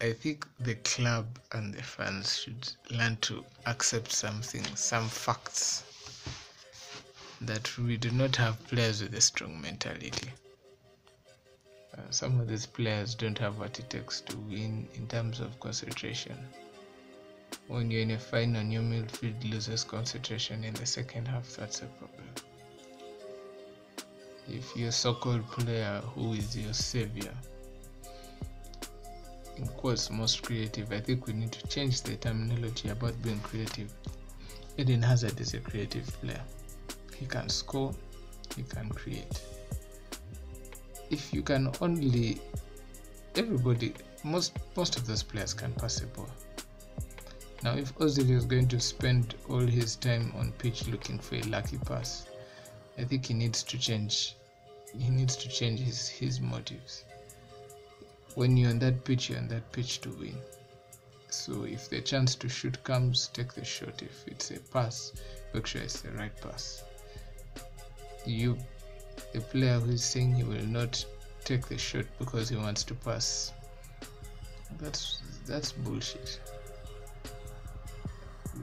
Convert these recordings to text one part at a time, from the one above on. I think the club and the fans should learn to accept some facts, that we do not have players with a strong mentality. Some of these players don't have what it takes to win in terms of concentration. When you're in a final, your midfield loses concentration in the second half. That's a problem. If your so-called player, who is your savior, in quotes, most creative, I think we need to change the terminology about being creative. Eden Hazard is a creative player. He can score, he can create. If you can only, everybody, most of those players can pass a ball. Now, if Ozil is going to spend all his time on pitch looking for a lucky pass, I think he needs to change. He needs to change his motives. When you're on that pitch to win. So if the chance to shoot comes, take the shot. If it's a pass, make sure it's the right pass. You, the player who is saying he will not take the shot because he wants to pass, that's bullshit.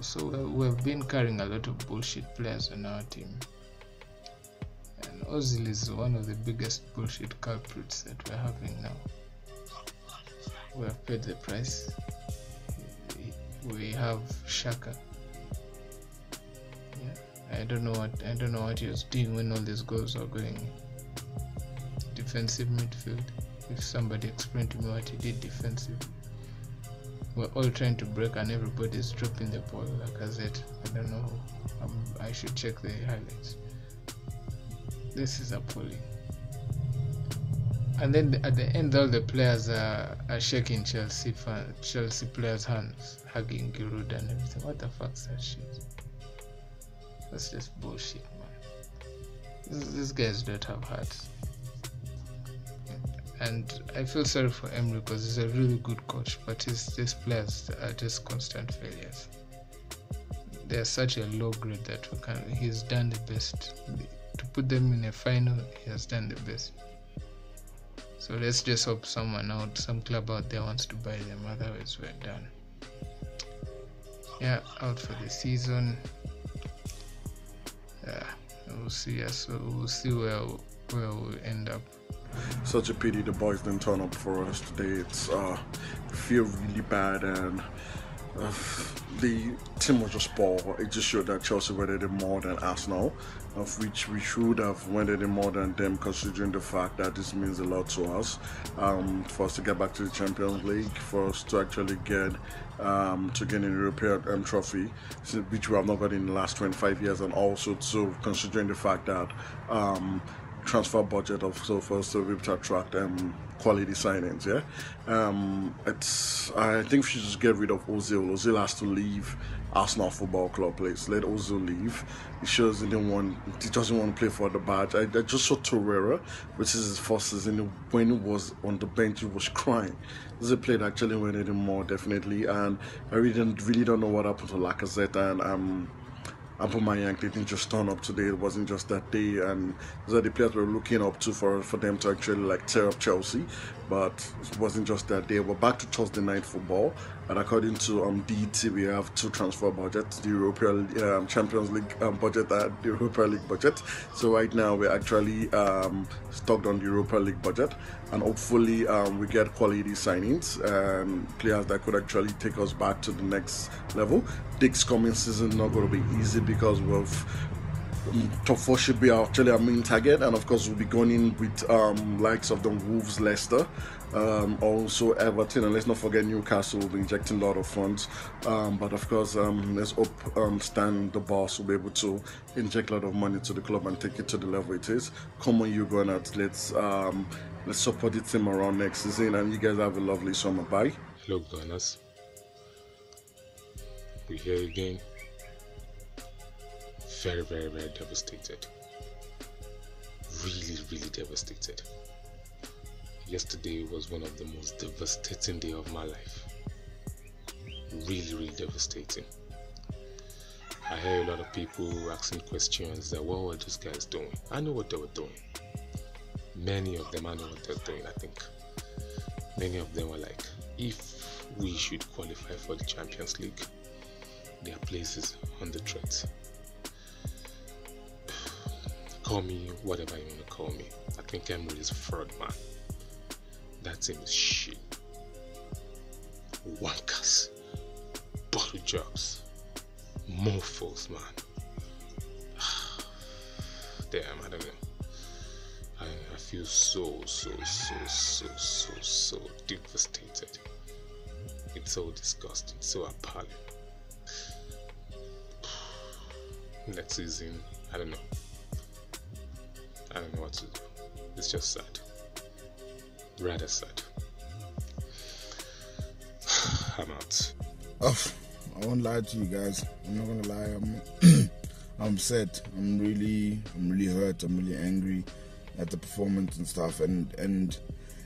So we've been carrying a lot of bullshit players on our team, and Ozil is one of the biggest bullshit culprits that we're having now. We have paid the price. We have Xhaka. Yeah, I don't know what he was doing when all these goals are going. Defensive midfield. If somebody explained to me what he did defensively. We're all trying to break and everybody's dropping the ball. Lacazette. I don't know. I should check the highlights. This is appalling. And then at the end, all the players are shaking Chelsea players' hands, hugging Giroud and everything. What the fuck's that shit? That's just bullshit, man. These guys don't have hearts. And I feel sorry for Emery because he's a really good coach, but these players are just constant failures. They're such a low grade that he's done the best. To put them in a final, he has done the best. So let's just hope some club out there wants to buy them, otherwise we're done. Yeah, out for the season. Yeah, we'll see. So we'll see where we'll end up. Such a pity the boys didn't turn up for us today. It's feel really bad, and the team was just poor. It just showed that Chelsea wanted it more than Arsenal, of which we should have wanted it more than them, considering the fact that this means a lot to us. For us to get back to the Champions League, for us to actually get to gain an European trophy, which we have not got in the last 25 years, and also to considering the fact that transfer budget of so for us to be able to attract quality signings. Yeah, I think we should just get rid of Ozil. Ozil has to leave Arsenal Football Club, please. Let Ozil leave. He shows he doesn't want to play for the badge. I just saw Torreira, which is his first season. When he was on the bench, he was crying. This is a play that actually went in more definitely, and I really don't know what happened to Lacazette and Aubameyang. They didn't just turn up today. It wasn't just that day, and those are the players we're looking up to for them to actually tear up Chelsea. But it wasn't just that day. We're back to Thursday night football, and according to DT, we have two transfer budgets: the Europa Champions League budget and the Europa League budget. So right now we're actually stuck on the Europa League budget, and hopefully we get quality signings and players that could actually take us back to the next level. This coming season not going to be easy, because top four should be actually our main target, and of course we'll be going in with likes of the Wolves, Leicester, also Everton, and let's not forget Newcastle will be injecting a lot of funds, but of course let's hope Stan, the boss, will be able to inject a lot of money to the club and take it to the level it is. Come on, you Gronad, let's support the team around next season, and you guys have a lovely summer. Bye. Hello Gronad, we're here again. Very, very, very devastated. Really, really devastated. Yesterday was one of the most devastating days of my life. Really, really devastating. I hear a lot of people asking questions that what were these guys doing? I know what they were doing. Many of them, I know what they're doing, I think. Many of them were like, if we should qualify for the Champions League, their place is on the threat. Call me whatever you want to call me. I think Emery is a fraud, man. That team is shit. Wankers. Bottle jobs. Morphos, man. Damn, I don't know. I feel so devastated. It's so disgusting, so appalling. Next season, I don't know. I don't know what to do. It's just sad. Rather sad. I'm out. Oh, I won't lie to you guys. I'm not gonna lie. I'm sad. I'm really hurt. I'm really angry at the performance and stuff. And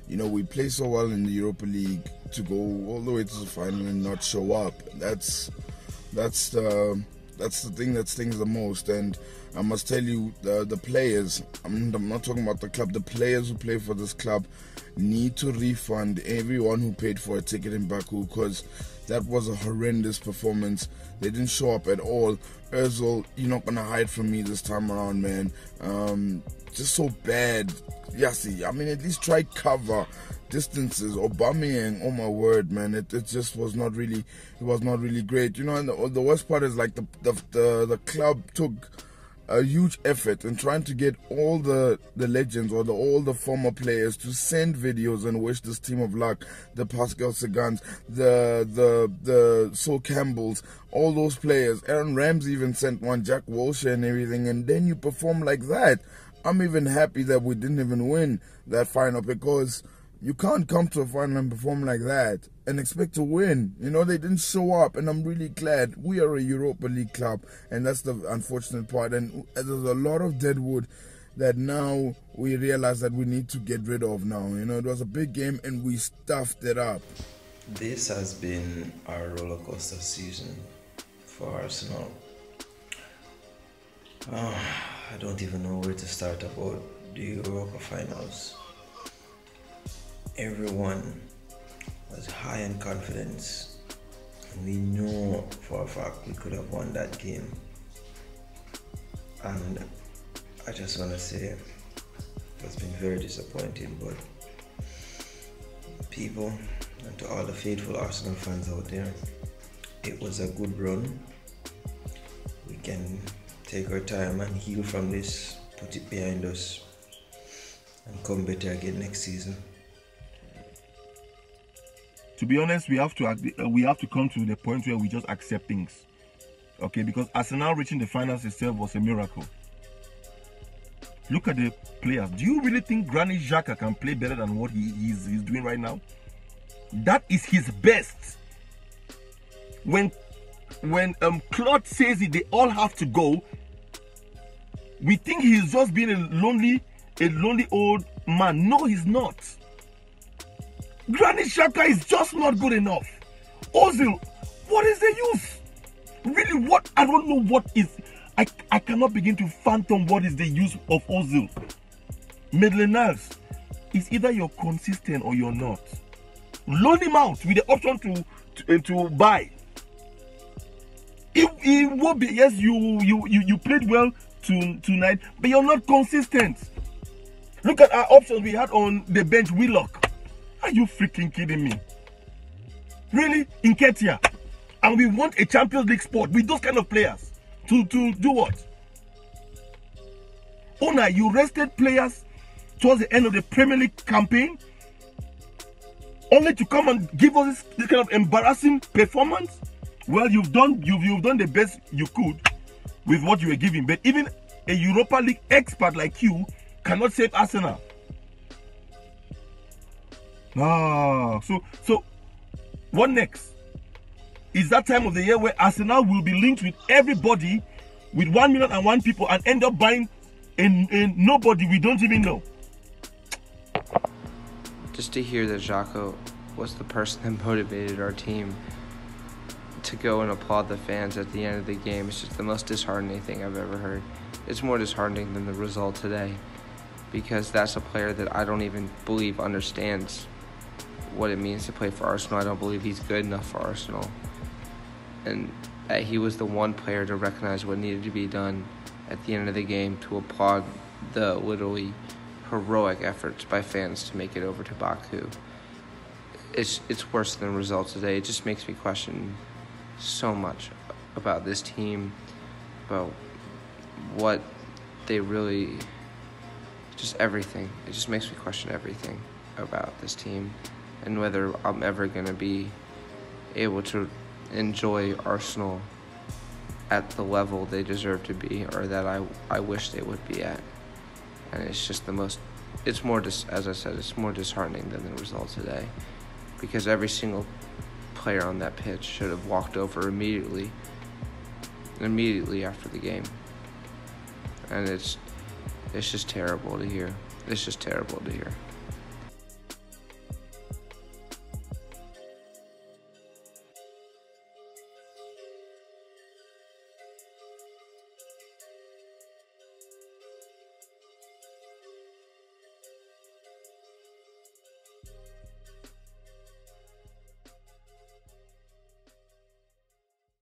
you know, we play so well in the Europa League to go all the way to the final and not show up. That's the thing that stings the most. And I must tell you, the players, I'm not talking about the club, the players who play for this club need to refund everyone who paid for a ticket in Baku, because that was a horrendous performance. They didn't show up at all. Ozil, you're not going to hide from me this time around, man. Just so bad. Yassi, I mean, at least try cover distances. Aubameyang, oh my word, man, it just was not really, it was not really great, you know. And the worst part is, like, the club took a huge effort in trying to get all the legends or all the former players to send videos and wish this team of luck. The Pascal Segans, the Sol Campbells, all those players. Aaron Rams even sent one, Jack Walsh and everything. And then you perform like that. I'm even happy that we didn't even win that final, because you can't come to a final and perform like that and expect to win. You know, they didn't show up, and I'm really glad. We are a Europa League club, and that's the unfortunate part. And there's a lot of dead wood that now we realize that we need to get rid of now. You know, it was a big game, and we stuffed it up. This has been our rollercoaster season for Arsenal. I don't even know where to start about the Europa finals. Everyone was high in confidence, and we know for a fact we could have won that game. And I just want to say it's been very disappointing, but people, and to all the faithful Arsenal fans out there, it was a good run. We can take our time and heal from this, put it behind us, and come better again next season. To be honest, we have to come to the point where we just accept things, okay? Because Arsenal reaching the finals itself was a miracle. Look at the players. Do you really think Granit Xhaka can play better than what he's doing right now? That is his best. When Claude says it, they all have to go. We think he's just being a lonely old man. No, he's not. Granit Xhaka is just not good enough. Ozil, what is the use? Really, what? I don't know what is. I cannot begin to fathom what is the use of Ozil. Midlands, it's either you're consistent or you're not. Loan him out with the option to buy. It will be, yes, you played well tonight, but you're not consistent. Look at our options we had on the bench. Willock. Are you freaking kidding me? Really? Nketiah. And we want a Champions League spot with those kind of players. To do what? Ona, you rested players towards the end of the Premier League campaign only to come and give us this kind of embarrassing performance? Well, you've done the best you could with what you were given, but even a Europa League expert like you cannot save Arsenal. So what next? Is that time of the year where Arsenal will be linked with everybody, with 1,000,001 people, and end up buying in nobody we don't even know? Just to hear that Xhaka was the person that motivated our team to go and applaud the fans at the end of the game, it's just the most disheartening thing I've ever heard. It's more disheartening than the result today, because that's a player that I don't even believe understands what it means to play for Arsenal. I don't believe he's good enough for Arsenal. And he was the one player to recognize what needed to be done at the end of the game, to applaud the literally heroic efforts by fans to make it over to Baku. It's worse than the result today. It just makes me question so much about this team, about what they really, just everything. It just makes me question everything about this team and whether I'm ever going to be able to enjoy Arsenal at the level they deserve to be, or that I wish they would be at. And it's just the most, it's more disheartening than the result today, because every single player on that pitch should have walked over immediately after the game. And it's just terrible to hear.